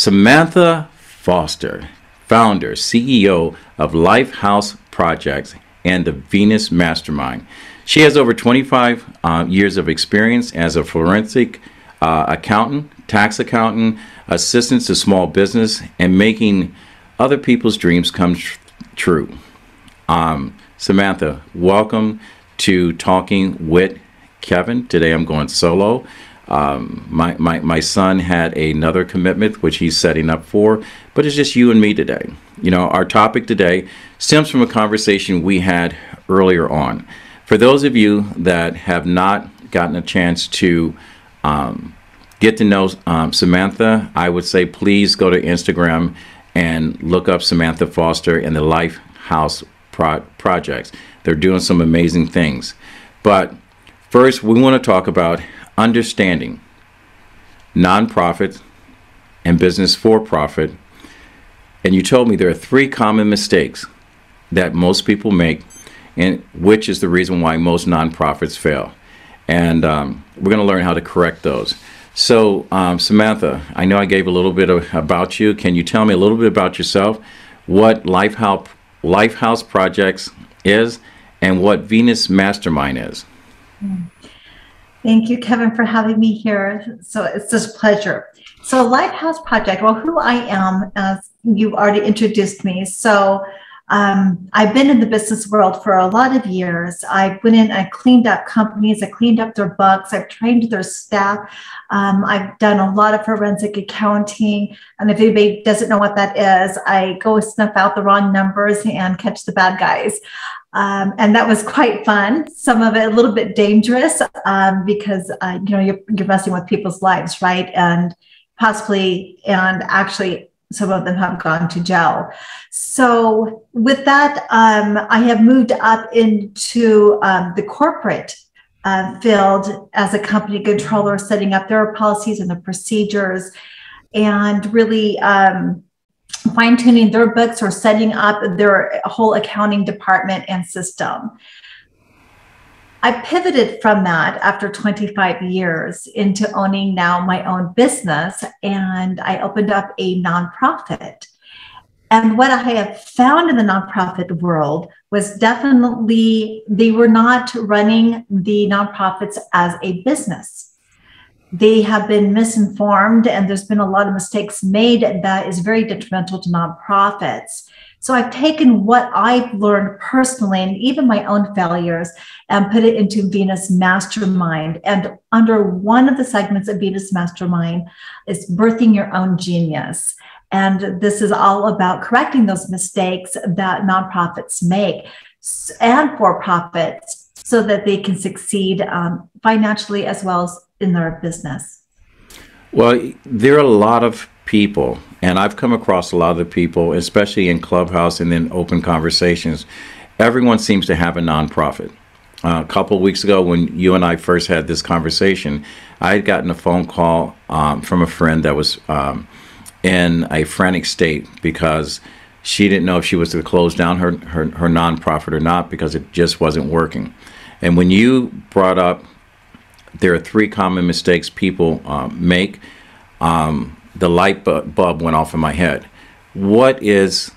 Samantha Foster, founder, CEO of Life House Projects and the Venus Mastermind. She has over 25 years of experience as a forensic accountant, tax accountant, assistance to small business, and making other people's dreams come true. Samantha, welcome to Talking with Kevin. Today I'm going solo. My son had another commitment which he's setting up for, but it's just you and me today. You know, our topic today stems from a conversation we had earlier on. For those of you that have not gotten a chance to get to know Samantha, I would say please go to Instagram and look up Samantha Foster and the Life House Projects. They're doing some amazing things. But first, we want to talk about understanding nonprofit and business for profit. And you told me there are three common mistakes that most people make, and which is the reason why most nonprofits fail. And we're going to learn how to correct those. So Samantha, I know I gave a little bit about you. Can you tell me a little bit about yourself, what Life House Projects is, and what Venus Mastermind is? Thank you, Kevin, for having me here. So it's just a pleasure. So Life House Project, well, who I am, as you already introduced me. So I've been in the business world for a lot of years. I went in, I cleaned up companies, I cleaned up their books, I've trained their staff. I've done a lot of forensic accounting. And if anybody doesn't know what that is, I go snuff out the wrong numbers and catch the bad guys. And that was quite fun. Some of it a little bit dangerous because, you know, you're messing with people's lives, right? And possibly, and actually, some of them have gone to jail. So with that, I have moved up into the corporate field as a company controller, setting up their policies and the procedures, and really fine-tuning their books or setting up their whole accounting department and system. I pivoted from that after 25 years into owning now my own business, and I opened up a nonprofit. And what I have found in the nonprofit world was definitely they were not running the nonprofits as a business. They have been misinformed, and there's been a lot of mistakes made that is very detrimental to nonprofits. So I've taken what I've learned personally and even my own failures and put it into Venus Mastermind. And under one of the segments of Venus Mastermind is Birthing Your Own Genius. And this is all about correcting those mistakes that nonprofits make and for-profits so that they can succeed financially as well as in their business. Well, there are a lot of people, and I've come across a lot of the people, especially in Clubhouse and in open conversations. Everyone seems to have a nonprofit. A couple of weeks ago, when you and I first had this conversation, I had gotten a phone call from a friend that was in a frantic state because she didn't know if she was to close down her nonprofit or not because it just wasn't working. And when you brought up there are three common mistakes people make, the light bulb went off in my head. What is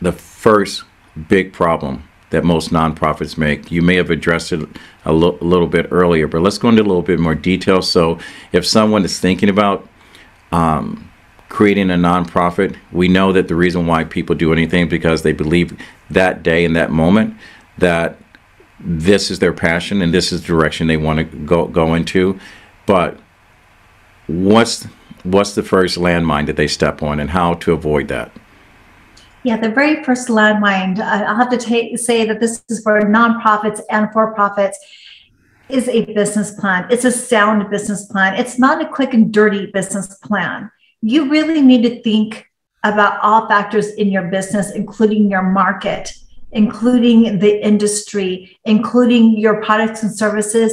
the first big problem that most nonprofits make? You may have addressed it a little bit earlier, but let's go into a little bit more detail. So if someone is thinking about creating a nonprofit, we know that the reason why people do anything because they believe that day and that moment that this is their passion and this is the direction they want to go into. But what's the first landmine that they step on, and how to avoid that? Yeah, the very first landmine, I'll have to say that this is for nonprofits and for-profits, is a business plan. It's a sound business plan. It's not a quick and dirty business plan. You really need to think about all factors in your business, including your market, including the industry, including your products and services,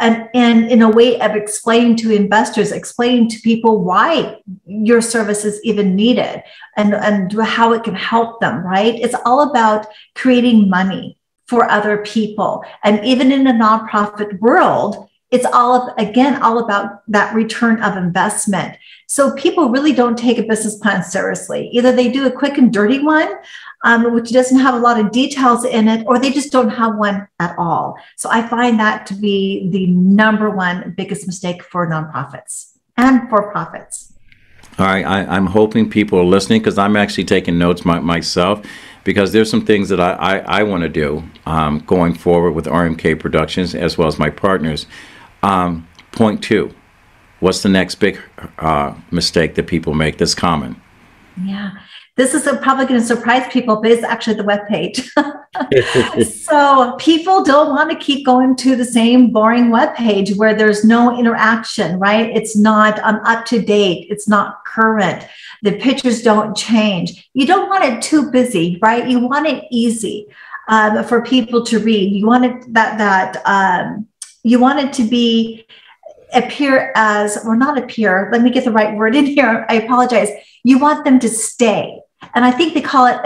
and in a way of explaining to investors, explaining to people why your service is even needed and how it can help them, right? It's all about creating money for other people. And even in a nonprofit world, It's all, again, all about that return of investment. So people really don't take a business plan seriously. Either they do a quick and dirty one, which doesn't have a lot of details in it, or they just don't have one at all. So I find that to be the number one biggest mistake for nonprofits and for-profits. All right. I'm hoping people are listening, because I'm actually taking notes myself, because there's some things that I want to do going forward with RMK Productions as well as my partners. Point two, what's the next big mistake that people make that's common? Yeah, this is probably going to surprise people, but it's actually the webpage. So people don't want to keep going to the same boring webpage where there's no interaction, right? It's not up to date. It's not current. The pictures don't change. You don't want it too busy, right? You want it easy for people to read. You want it you want it to be let me get the right word in here. I apologize. You want them to stay. And I think they call it,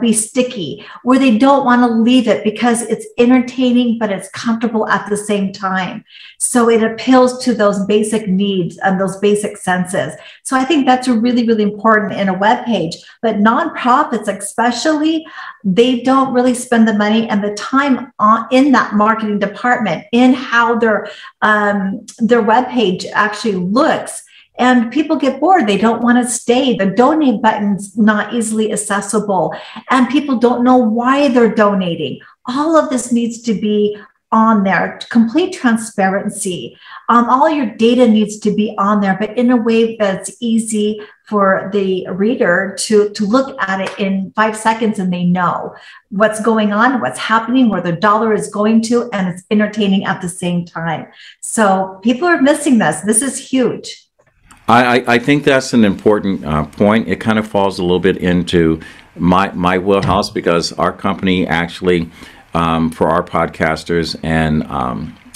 be sticky, where they don't want to leave it because it's entertaining, but it's comfortable at the same time. So it appeals to those basic needs and those basic senses. So I think that's really, really important in a web page. But nonprofits, especially, they don't really spend the money and the time in that marketing department in how their web page actually looks. And people get bored. They don't want to stay. The donate button's not easily accessible. And people don't know why they're donating. All of this needs to be on there. Complete transparency. All your data needs to be on there, but in a way that's easy for the reader to look at it in 5 seconds, and they know what's going on, what's happening, where the dollar is going to, and it's entertaining at the same time. So people are missing this. This is huge. I think that's an important point. It kind of falls a little bit into my wheelhouse, because our company actually, for our podcasters and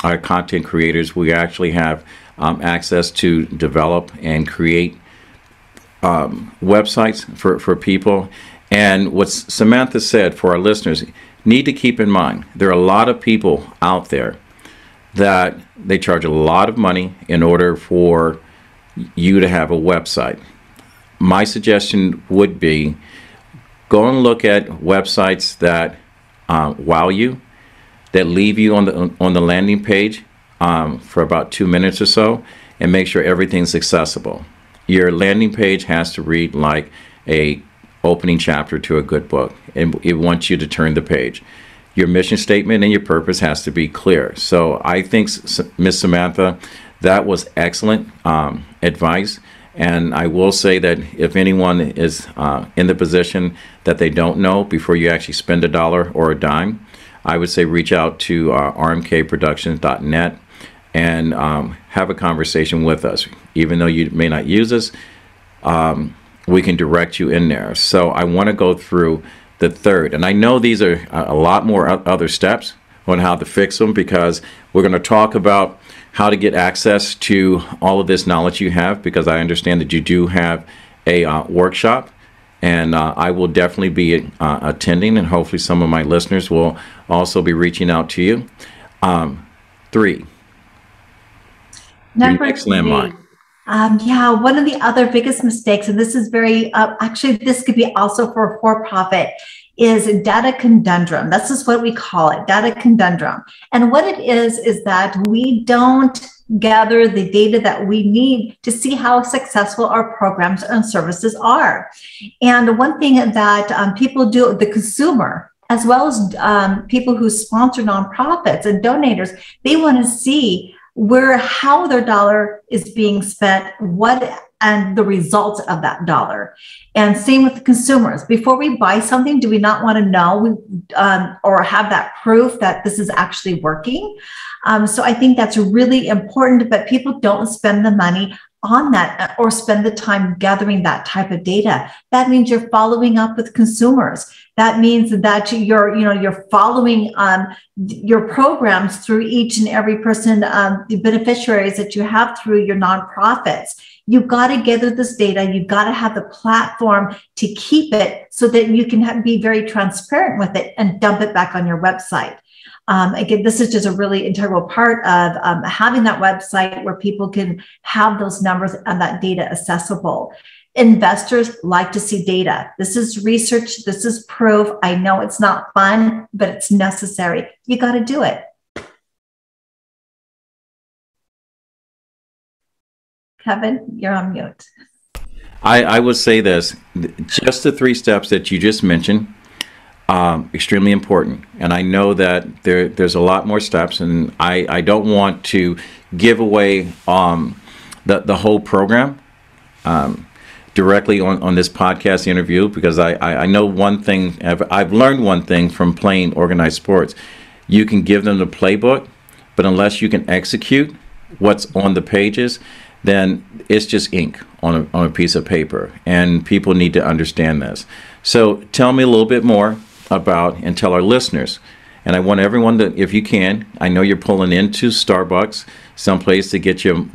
our content creators, we actually have access to develop and create websites for people. And what Samantha said, for our listeners, need to keep in mind, there are a lot of people out there that they charge a lot of money in order for you to have a website. My suggestion would be, go and look at websites that wow you, that leave you on the landing page for about 2 minutes or so, and make sure everything's accessible. Your landing page has to read like a opening chapter to a good book, and it wants you to turn the page. Your mission statement and your purpose has to be clear. So I think, Miss Samantha, that was excellent advice. And I will say that if anyone is in the position that they don't know, before you actually spend a dollar or a dime, I would say reach out to rmkproductions.net and have a conversation with us. Even though you may not use us, we can direct you in there. So I want to go through the third. And I know these are a lot more other steps on how to fix them, because we're going to talk about how to get access to all of this knowledge you have, because I understand that you do have a workshop, and I will definitely be attending, and hopefully some of my listeners will also be reaching out to you. Three. Number three. Next landmine. Yeah, one of the other biggest mistakes, and this is very, actually this could be also for-profit, is data conundrum. This is what we call it, data conundrum. And what it is that we don't gather the data that we need to see how successful our programs and services are. And one thing that people do, the consumer, as well as people who sponsor nonprofits and donators, they want to see how their dollar is being spent, and the results of that dollar. And same with consumers. Before we buy something, do we not want to know or have that proof that this is actually working? So I think that's really important, but people don't spend the money on that or spend the time gathering that type of data. That means you're following up with consumers. That means that you're following your programs through each and every person, the beneficiaries that you have through your nonprofits. You've got to gather this data. You've got to have the platform to keep it so that you can be very transparent with it and dump it back on your website. Again, this is just a really integral part of having that website where people can have those numbers and that data accessible. Investors like to see data. This is research. This is proof. I know it's not fun, but it's necessary. You got to do it. Kevin, you're on mute. I will say this, just the 3 steps that you just mentioned, extremely important. And I know that there's a lot more steps, and I don't want to give away the whole program directly on this podcast interview, because I know one thing, I've learned one thing from playing organized sports. You can give them the playbook, but unless you can execute what's on the pages, then it's just ink on a piece of paper, and people need to understand this. So tell me a little bit more about, and tell our listeners, and I want everyone to, if you can, I know you're pulling into Starbucks, someplace to get your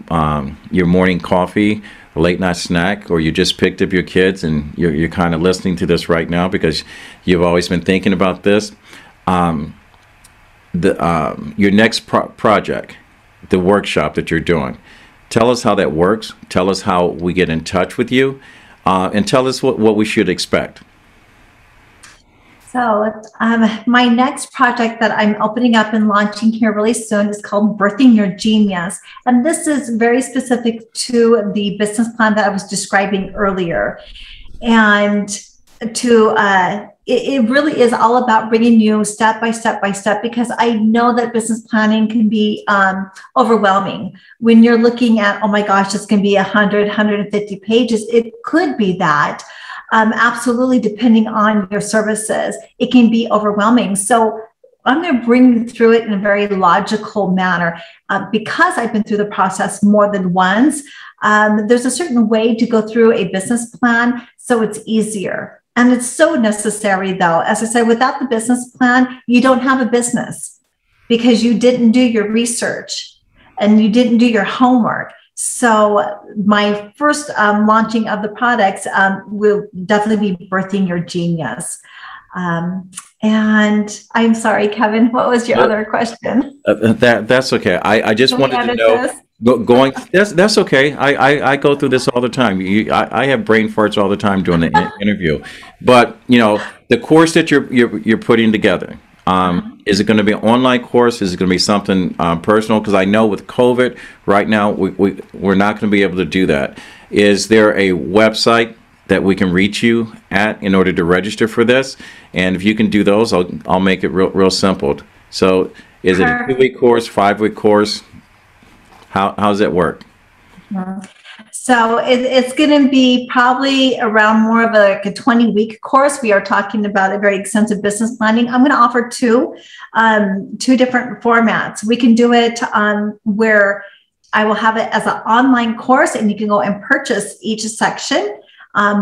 morning coffee, late night snack, or you just picked up your kids and you're kind of listening to this right now because you've always been thinking about this. Your next project, the workshop that you're doing. Tell us how that works. Tell us how we get in touch with you, and tell us what we should expect. So my next project that I'm opening up and launching here really soon is called Birthing Your Genius. And this is very specific to the business plan that I was describing earlier. And to it really is all about bringing you step by step by step, because I know that business planning can be overwhelming when you're looking at, oh my gosh, it's going to be 100, 150 pages. It could be that, absolutely, depending on your services, it can be overwhelming. So I'm going to bring you through it in a very logical manner. Because I've been through the process more than once, there's a certain way to go through a business plan so it's easier. And it's so necessary, though. As I said, without the business plan, you don't have a business, because you didn't do your research and you didn't do your homework. So my first launching of the products will definitely be Birthing Your Genius. And I'm sorry, Kevin, what was your other question? That's okay. I just wanted to know. That's okay. I go through this all the time. I have brain farts all the time during the interview. But you know, the course that you're putting together, is it going to be an online course? Is it going to be something personal? Because I know with COVID right now, we're not going to be able to do that. Is there a website that we can reach you at in order to register for this? And if you can do those, I'll make it real simple. So is it a 2-week course, 5-week course? How does it work? So it's going to be probably around more of a 20-week course. We are talking about a very extensive business planning. I'm going to offer two different formats. We can do it where I will have it as an online course, and you can go and purchase each section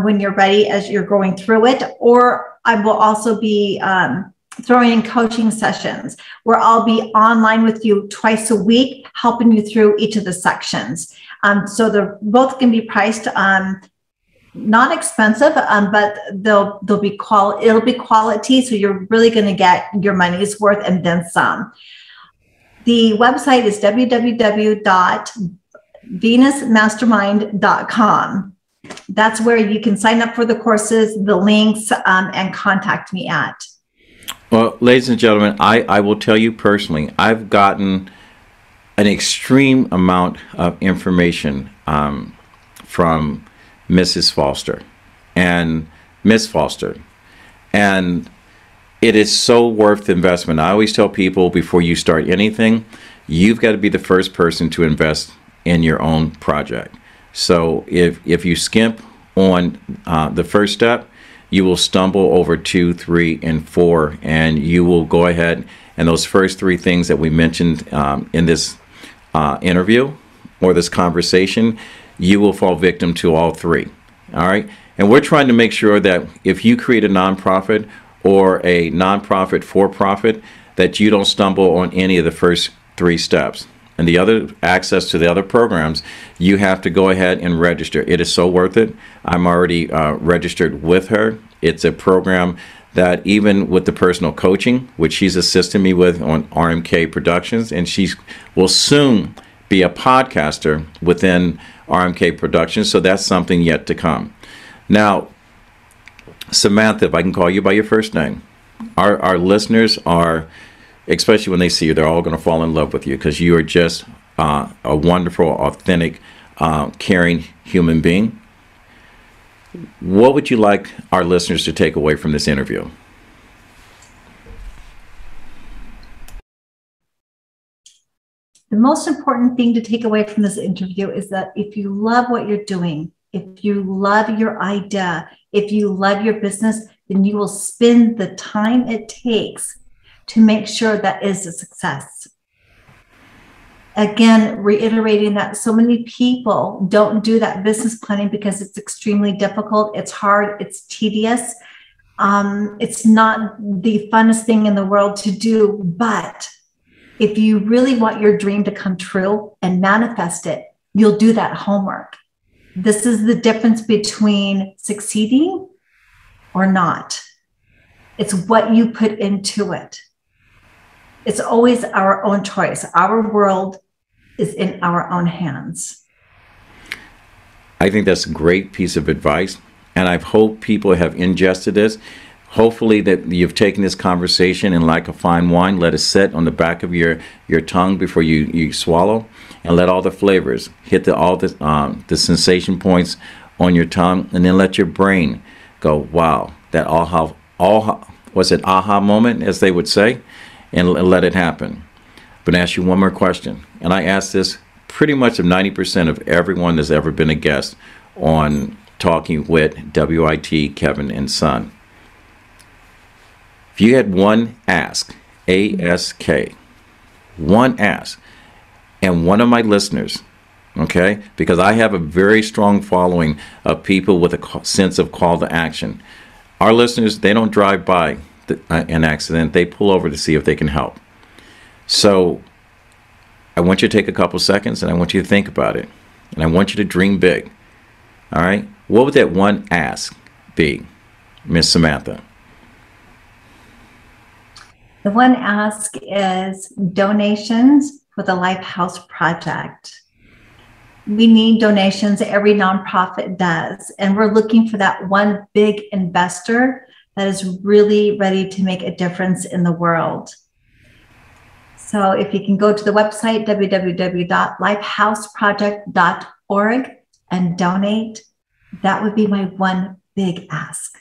when you're ready as you're going through it. Or I will also be throwing in coaching sessions where I'll be online with you twice a week, helping you through each of the sections. So they're both going to be priced, not expensive, but it'll be quality. So you're really going to get your money's worth and then some. The website is www.venusmastermind.com. That's where you can sign up for the courses, the links, and contact me at. Well, ladies and gentlemen, I will tell you personally, I've gotten an extreme amount of information from Mrs. Foster and Miss Foster, and it is so worth the investment. I always tell people, before you start anything, you've got to be the first person to invest in your own project. So if you skimp on the first step, you will stumble over 2, 3, and 4, and you will go ahead and those first 3 things that we mentioned in this interview or this conversation, you will fall victim to all 3. All right. And we're trying to make sure that if you create a nonprofit or a nonprofit for-profit, that you don't stumble on any of the first 3 steps. And the other access to the other programs, you have to go ahead and register. It is so worth it. I'm already registered with her. It's a program that even with the personal coaching, which she's assisted me with on RMK Productions, and she will soon be a podcaster within RMK Productions, so that's something yet to come. Now, Samantha, if I can call you by your first name, our listeners are, especially when they see you, they're all going to fall in love with you, because you are just a wonderful, authentic, caring human being. What would you like our listeners to take away from this interview? The most important thing to take away from this interview is that if you love what you're doing, if you love your idea, if you love your business, then you will spend the time it takes to make sure that is a success. Again, reiterating that so many people don't do that business planning because it's extremely difficult. It's hard. It's tedious. It's not the funnest thing in the world to do. But if you really want your dream to come true and manifest it, you'll do that homework. This is the difference between succeeding or not. It's what you put into it. It's always our own choice. Our world is in our own hands. I think that's a great piece of advice, and I hope people have ingested this. Hopefully that you've taken this conversation and, like a fine wine, let it sit on the back of your tongue before you swallow, and let all the flavors hit the sensation points on your tongue, and then let your brain go, wow, that aha moment, as they would say, and let it happen. But I ask you one more question, and I ask this pretty much of 90% of everyone that's ever been a guest on Talking with WIT Kevin and Son. If you had one ask, ASK, one ask, and one of my listeners, okay, because I have a very strong following of people with a sense of call to action. Our listeners, they don't drive by an accident, they pull over to see if they can help. So I want you to take a couple seconds, and I want you to think about it, and I want you to dream big. All right, what would that one ask be, Miss Samantha? The one ask is donations for the Life House Project. We need donations, every nonprofit does, and we're looking for that one big investor that is really ready to make a difference in the world. So if you can go to the website, www.lifehouseproject.org, and donate, that would be my one big ask.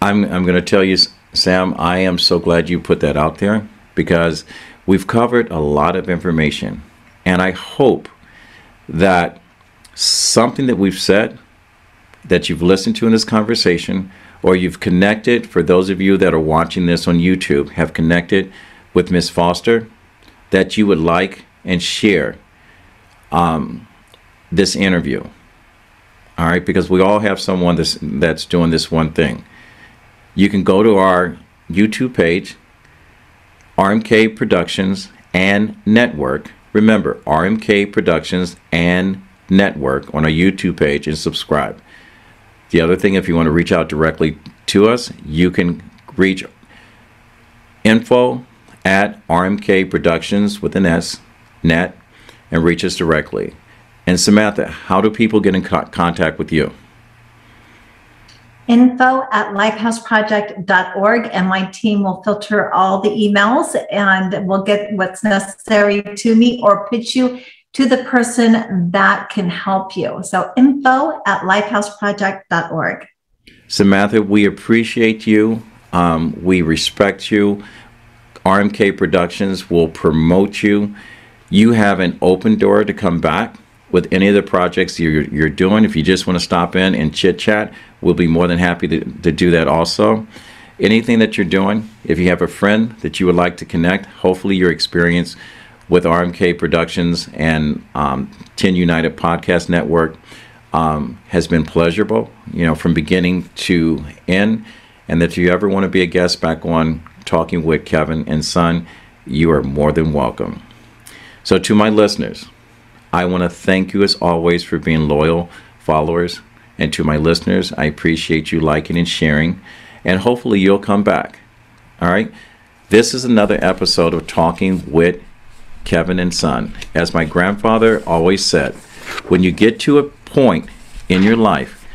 I'm going to tell you, Sam, I am so glad you put that out there, because we've covered a lot of information, and I hope that something that we've said, that you've listened to in this conversation, or you've connected, for those of you that are watching this on YouTube, have connected with Miss Foster, that you would like and share this interview. All right, because we all have someone that's doing this one thing. You can go to our YouTube page, RMK Productions and Network. Remember, RMK Productions and Network on our YouTube page, and subscribe. The other thing, if you want to reach out directly to us, you can reach info@RMKproductions with an S, net, and reach us directly. And Samantha, how do people get in contact with you? info@lifehouseproject.org, and my team will filter all the emails, and we'll get what's necessary to me or pitch you to the person that can help you. So info@lifehouseproject.org. Samantha, we appreciate you. We respect you. RMK Productions will promote you. You have an open door to come back with any of the projects you're doing. If you just want to stop in and chit chat, we'll be more than happy to do that also. Anything that you're doing, if you have a friend that you would like to connect, hopefully your experience with RMK Productions and 10 United Podcast Network has been pleasurable, you know, from beginning to end. And that if you ever want to be a guest back on Talking with Kevin and Son, you are more than welcome. So to my listeners, I want to thank you as always for being loyal followers. And to my listeners, I appreciate you liking and sharing. and hopefully you'll come back. All right. This is another episode of Talking with Kevin and Son. As my grandfather always said, when you get to a point in your life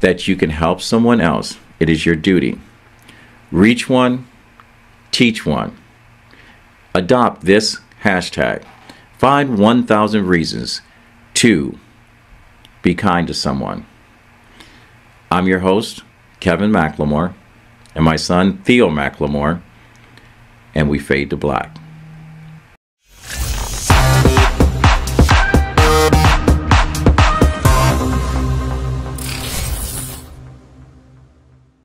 that you can help someone else, it is your duty. Reach one, teach one. Adopt this hashtag. Find 1,000 reasons to be kind to someone. I'm your host, Kevin McLemore, and my son, Theo McLemore, and we fade to black.